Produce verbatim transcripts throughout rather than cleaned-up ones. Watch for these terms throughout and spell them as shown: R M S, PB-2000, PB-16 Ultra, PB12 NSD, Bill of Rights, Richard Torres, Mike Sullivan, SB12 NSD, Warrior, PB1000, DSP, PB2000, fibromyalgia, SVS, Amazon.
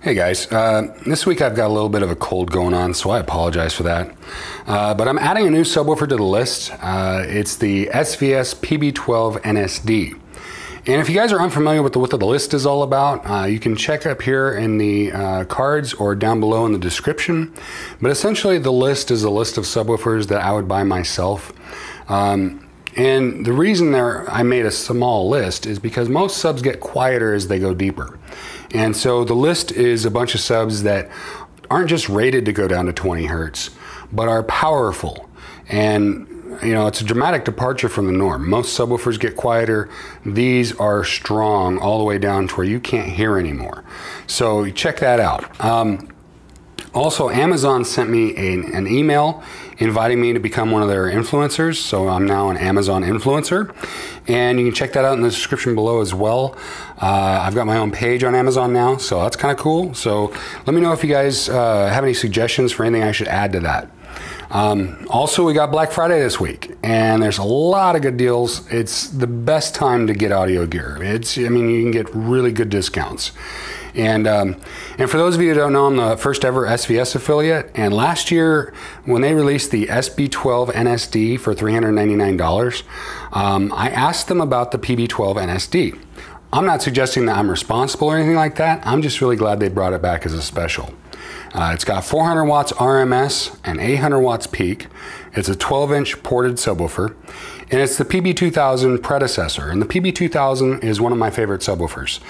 Hey guys, uh, this week I've got a little bit of a cold going on, so I apologize for that. Uh, but I'm adding a new subwoofer to the list. Uh, it's the S V S P B twelve N S D. And if you guys are unfamiliar with what the list is all about, uh, you can check up here in the uh, cards or down below in the description. But essentially the list is a list of subwoofers that I would buy myself. Um, And the reason there I made a small list is because most subs get quieter as they go deeper. And so the list is a bunch of subs that aren't just rated to go down to twenty hertz, but are powerful. And you know, it's a dramatic departure from the norm. Most subwoofers get quieter. These are strong all the way down to where you can't hear anymore. So check that out. Um, Also, Amazon sent me a, an email inviting me to become one of their influencers, so I'm now an Amazon influencer. And you can check that out in the description below as well. Uh, I've got my own page on Amazon now, so that's kind of cool. So let me know if you guys uh, have any suggestions for anything I should add to that. Um, also, we got Black Friday this week, and there's a lot of good deals. It's the best time to get audio gear. It's, I mean, you can get really good discounts. And um, and for those of you who don't know, I'm the first ever S V S affiliate. And last year, when they released the S B twelve N S D for three hundred ninety-nine dollars, um, I asked them about the P B twelve N S D. I'm not suggesting that I'm responsible or anything like that. I'm just really glad they brought it back as a special. Uh, it's got four hundred watts R M S and eight hundred watts peak. It's a twelve inch ported subwoofer, and it's the P B two thousand predecessor. And the P B two thousand is one of my favorite subwoofers.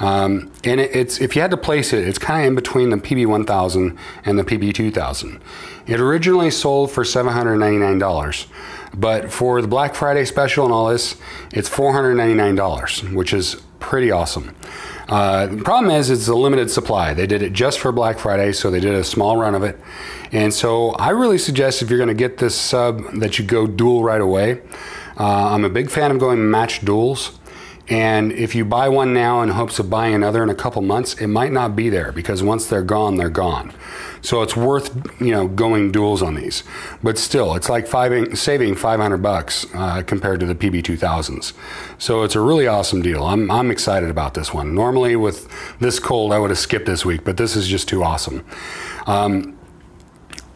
Um, and it, it's if you had to place it, it's kind of in between the P B one thousand and the P B two thousand. It originally sold for seven hundred ninety-nine dollars, but for the Black Friday special and all this, it's four hundred ninety-nine dollars, which is pretty awesome. Uh, the problem is it's a limited supply. They did it just for Black Friday, so they did a small run of it. And so I really suggest if you're going to get this sub that you go dual right away. Uh, I'm a big fan of going match duals. And if you buy one now in hopes of buying another in a couple months, it might not be there because once they're gone, they're gone. So it's worth, you know, going duals on these. But still, it's like five, saving five hundred bucks uh, compared to the P B two thousands. So it's a really awesome deal. I'm, I'm excited about this one. Normally with this cold, I would have skipped this week, but this is just too awesome. Um,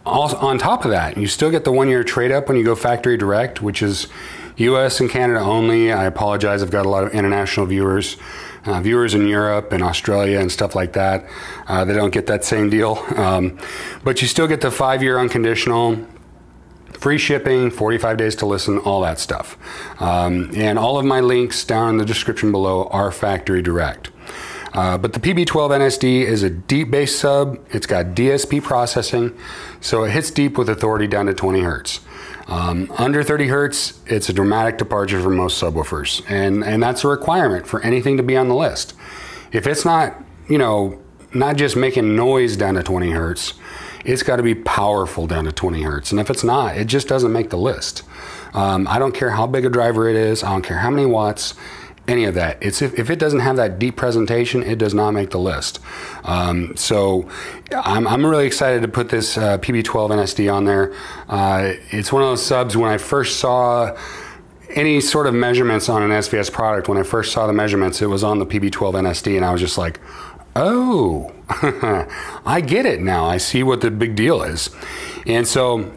also, on top of that, you still get the one-year trade-up when you go factory direct, which is U S and Canada only. I apologize, I've got a lot of international viewers, uh, viewers in Europe and Australia and stuff like that. Uh, they don't get that same deal. Um, but you still get the five-year unconditional, free shipping, forty-five days to listen, all that stuff. Um, and all of my links down in the description below are factory direct. Uh, but the P B twelve N S D is a deep bass sub. It's got D S P processing, so it hits deep with authority down to twenty hertz. Um, under thirty hertz, it's a dramatic departure from most subwoofers, and, and that's a requirement for anything to be on the list. If it's not, you know, not just making noise down to twenty hertz, it's got to be powerful down to twenty hertz, and if it's not, it just doesn't make the list. Um, I don't care how big a driver it is, I don't care how many watts, any of that. It's if, if it doesn't have that deep presentation, it does not make the list. Um, so I'm, I'm really excited to put this uh, P B twelve N S D on there. Uh, it's one of those subs when I first saw any sort of measurements on an S V S product, when I first saw the measurements, it was on the P B twelve N S D and I was just like, oh, I get it now. I see what the big deal is. And so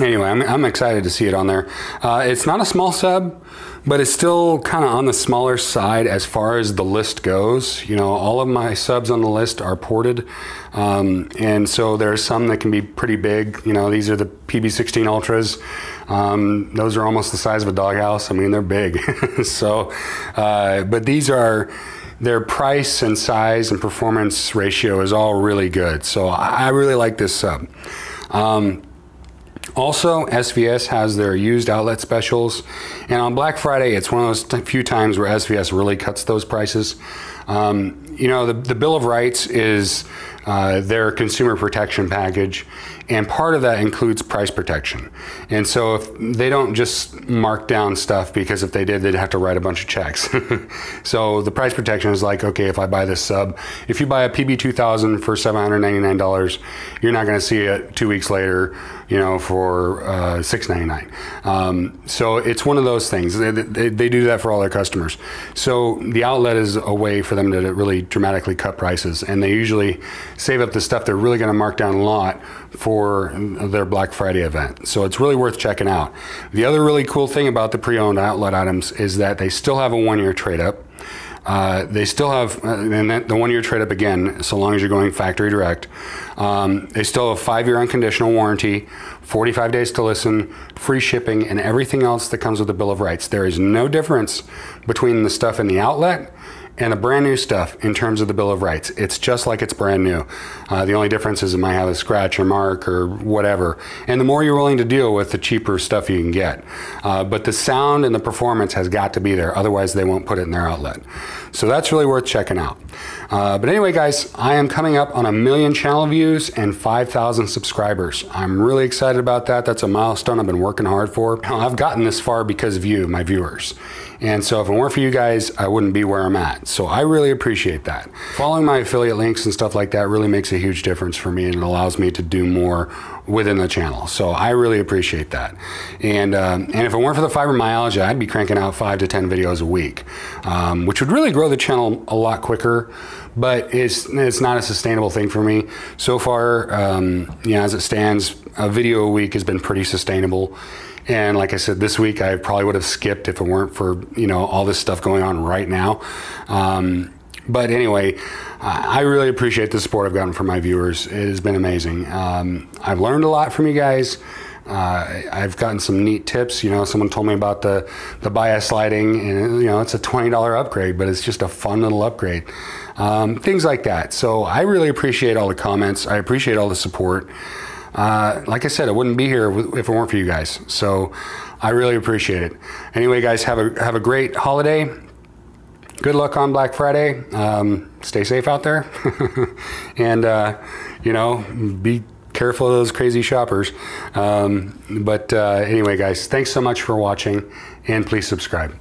anyway, I'm, I'm excited to see it on there. Uh, it's not a small sub, but it's still kind of on the smaller side as far as the list goes. You know, all of my subs on the list are ported. Um, and so there are some that can be pretty big. You know, these are the P B sixteen Ultras. Um, those are almost the size of a doghouse. I mean, they're big. so, uh, but these are, their price and size and performance ratio is all really good. So I, I really like this sub. Um, Also, S V S has their used outlet specials, and on Black Friday, it's one of those few times where S V S really cuts those prices. Um, you know, the, the Bill of Rights is uh, their consumer protection package, and part of that includes price protection. And so if they don't just mark down stuff, because if they did, they'd have to write a bunch of checks. So the price protection is like, okay, if I buy this sub, if you buy a P B two thousand for seven hundred ninety-nine dollars, you're not going to see it two weeks later, you know, for or uh, six ninety-nine. Um, so it's one of those things. They, they, they do that for all their customers. So the outlet is a way for them to really dramatically cut prices, and they usually save up the stuff they're really going to mark down a lot for their Black Friday event. So it's really worth checking out. The other really cool thing about the pre-owned outlet items is that they still have a one-year trade-up. Uh, they still have, uh, and that, the one-year trade-up again, so long as you're going factory direct. Um, they still have a five-year unconditional warranty, forty-five days to listen, free shipping, and everything else that comes with the Bill of Rights. There is no difference between the stuff in the outlet and the brand new stuff in terms of the Bill of Rights. It's just like it's brand new. Uh, the only difference is it might have a scratch or mark or whatever. And the more you're willing to deal with, the cheaper stuff you can get. Uh, but the sound and the performance has got to be there. Otherwise, they won't put it in their outlet. So that's really worth checking out. Uh, but anyway, guys, I am coming up on a million channel views and five thousand subscribers. I'm really excited about that. That's a milestone I've been working hard for. I've gotten this far because of you, my viewers. And so if it weren't for you guys, I wouldn't be where I'm at. So I really appreciate that. Following my affiliate links and stuff like that really makes a huge difference for me, and it allows me to do more within the channel. So I really appreciate that. And um, and if it weren't for the fibromyalgia, I'd be cranking out five to ten videos a week, um, which would really grow the channel a lot quicker, but it's, it's not a sustainable thing for me. So far, um, you know, as it stands, a video a week has been pretty sustainable. And like I said, this week I probably would have skipped if it weren't for, you know, all this stuff going on right now. Um, but anyway, I really appreciate the support I've gotten from my viewers. It has been amazing. Um, I've learned a lot from you guys. Uh, I've gotten some neat tips. You know, someone told me about the, the bias lighting, and you know, it's a twenty dollar upgrade, but it's just a fun little upgrade. Um, things like that. So I really appreciate all the comments. I appreciate all the support. Uh, like I said, I wouldn't be here if it weren't for you guys. So I really appreciate it. Anyway, guys, have a, have a great holiday. Good luck on Black Friday. Um, stay safe out there. And, uh, you know, be careful of those crazy shoppers. Um, but uh, anyway, guys, thanks so much for watching, and please subscribe.